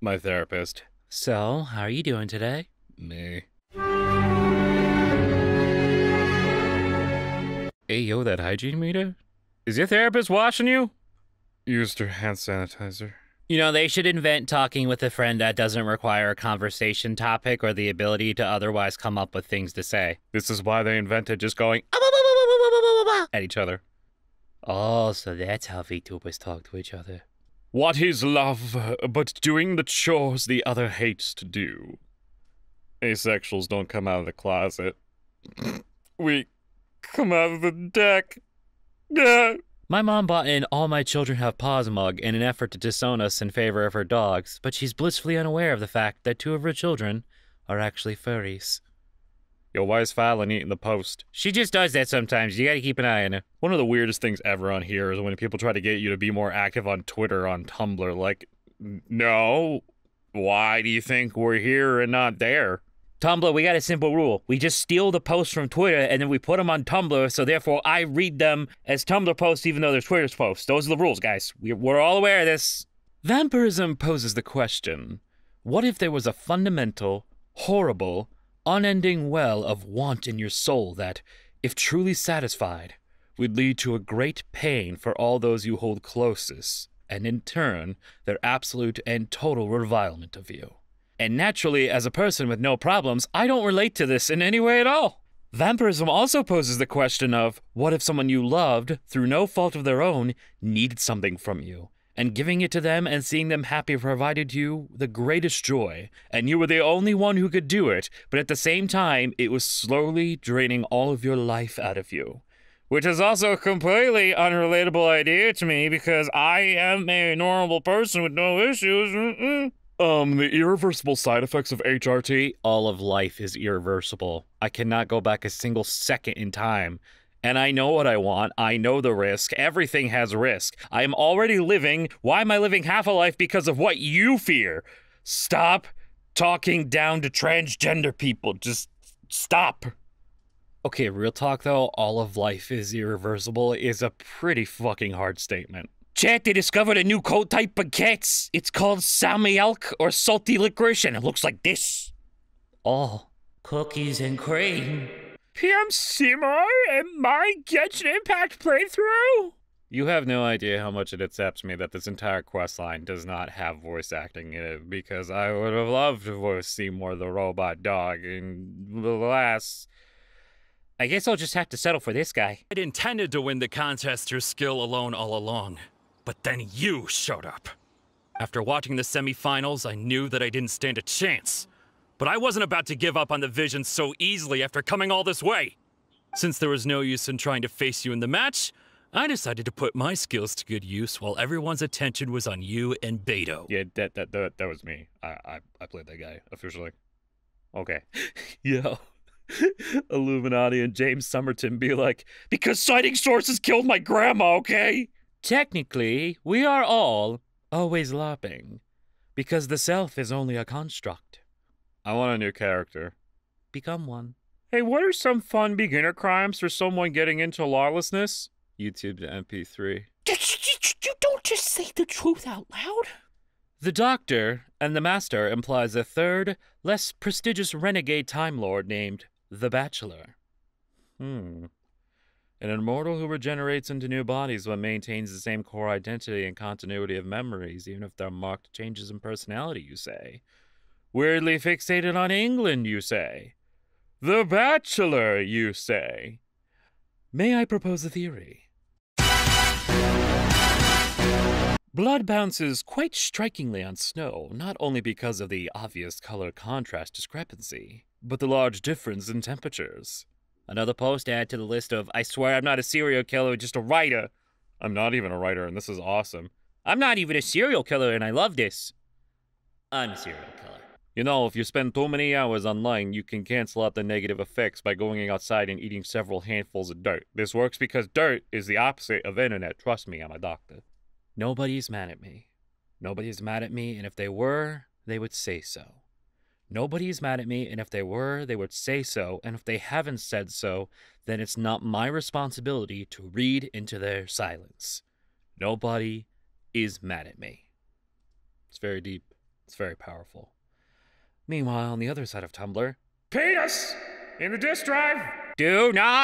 my therapist. So, how are you doing today? Me. Hey, yo, that hygiene meter? Is your therapist washing you? Used her hand sanitizer. You know, they should invent talking with a friend that doesn't require a conversation topic or the ability to otherwise come up with things to say. This is why they invented just going at each other. Oh, so that's how VTubers talk to each other. What is love but doing the chores the other hates to do? Asexuals don't come out of the closet. We come out of the deck. My mom bought an All My Children Have Paws mug in an effort to disown us in favor of her dogs, but she's blissfully unaware of the fact that two of her children are actually furries. Yo, why is Fallon eating the post? She just does that sometimes. You gotta keep an eye on her. One of the weirdest things ever on here is when people try to get you to be more active on Twitter, on Tumblr. Like, no. Why do you think we're here and not there? Tumblr, we got a simple rule. We just steal the posts from Twitter and then we put them on Tumblr, so therefore I read them as Tumblr posts even though they're Twitter's posts. Those are the rules, guys. We're all aware of this. Vampirism poses the question, what if there was a fundamental, horrible, unending well of want in your soul that, if truly satisfied, would lead to a great pain for all those you hold closest, and in turn, their absolute and total revilement of you? And naturally, as a person with no problems, I don't relate to this in any way at all. Vampirism also poses the question of, what if someone you loved, through no fault of their own, needed something from you? And giving it to them and seeing them happy provided you the greatest joy, and you were the only one who could do it, but at the same time, it was slowly draining all of your life out of you. Which is also a completely unrelatable idea to me, because I am a normal person with no issues. The irreversible side effects of HRT? All of life is irreversible. I cannot go back a single second in time. And I know what I want. I know the risk. Everything has risk. I am already living. Why am I living half a life because of what you fear? Stop talking down to transgender people. Just stop. Okay, real talk though, all of life is irreversible is a pretty fucking hard statement. Chat, they discovered a new coat type of cats. It's called Sami Elk or Salty Licorice, and it looks like this. Oh, cookies and cream. P.M. Seymour and my Genshin Impact playthrough? You have no idea how much it upsets me that this entire questline does not have voice acting in it, because I would have loved to voice Seymour the robot dog, and alas, I guess I'll just have to settle for this guy. I'd intended to win the contest through skill alone all along, but then you showed up. After watching the semifinals, I knew that I didn't stand a chance. But I wasn't about to give up on the vision so easily after coming all this way. Since there was no use in trying to face you in the match, I decided to put my skills to good use while everyone's attention was on you and Beto. Yeah, that was me. I played that guy, officially. Okay. Yo. Illuminati and James Somerton be like, because citing sources killed my grandma, okay? Technically, we are all always LARPing, because the self is only a construct. I want a new character. Become one. Hey, what are some fun beginner crimes for someone getting into lawlessness? YouTube to MP3. You don't just say the truth out loud. The Doctor and the Master implies a third, less prestigious renegade Time Lord named The Bachelor. An immortal who regenerates into new bodies but maintains the same core identity and continuity of memories, even if there are marked changes in personality, you say. Weirdly fixated on England, you say. The Bachelor, you say. May I propose a theory? Blood bounces quite strikingly on snow, not only because of the obvious color contrast discrepancy, but the large difference in temperatures. Another post add to the list of, I swear I'm not a serial killer, just a writer. I'm not even a writer, and this is awesome. I'm not even a serial killer, and I love this. I'm a serial killer. You know, if you spend too many hours online, you can cancel out the negative effects by going outside and eating several handfuls of dirt. This works because dirt is the opposite of internet. Trust me, I'm a doctor. Nobody's mad at me. Nobody's mad at me, and if they were, they would say so. Nobody's mad at me, and if they were, they would say so, and if they haven't said so, then it's not my responsibility to read into their silence. Nobody is mad at me. It's very deep. It's very powerful. Meanwhile, on the other side of Tumblr... Penis! In the disk drive! Do not...